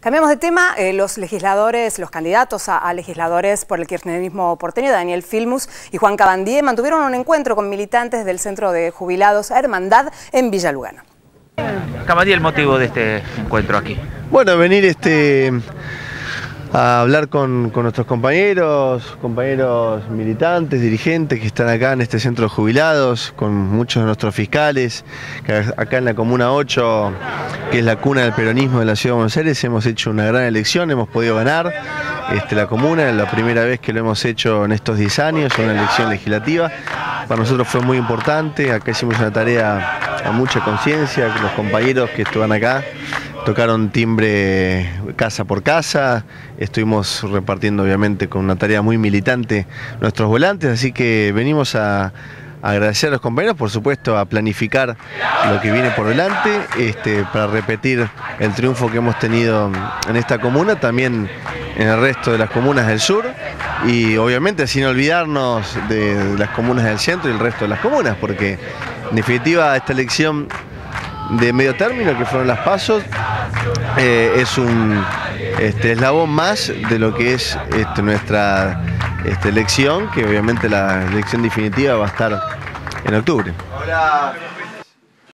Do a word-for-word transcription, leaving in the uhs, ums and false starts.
Cambiamos de tema. Eh, los legisladores, los candidatos a, a legisladores por el kirchnerismo porteño, Daniel Filmus y Juan Cabandié, mantuvieron un encuentro con militantes del Centro de Jubilados Hermandad en Villa Lugano. Cabandié, el motivo de este encuentro aquí. Bueno, venir este, a hablar con, con nuestros compañeros, compañeros militantes, dirigentes que están acá en este Centro de Jubilados, con muchos de nuestros fiscales, que acá en la Comuna ocho... que es la cuna del peronismo de la Ciudad de Buenos Aires, hemos hecho una gran elección, hemos podido ganar este, la comuna, es la primera vez que lo hemos hecho en estos diez años, una elección legislativa. Para nosotros fue muy importante, acá hicimos una tarea a mucha conciencia, los compañeros que estuvieron acá tocaron timbre casa por casa, estuvimos repartiendo obviamente con una tarea muy militante nuestros volantes, así que venimos a agradecer a los compañeros, por supuesto, a planificar lo que viene por delante, este, para repetir el triunfo que hemos tenido en esta comuna, también en el resto de las comunas del sur, y obviamente sin olvidarnos de las comunas del centro y el resto de las comunas, porque en definitiva esta elección de medio término, que fueron las PASO, eh, es un este, eslabón más de lo que es este, nuestra Esta elección, que obviamente la elección definitiva va a estar en octubre. Hola.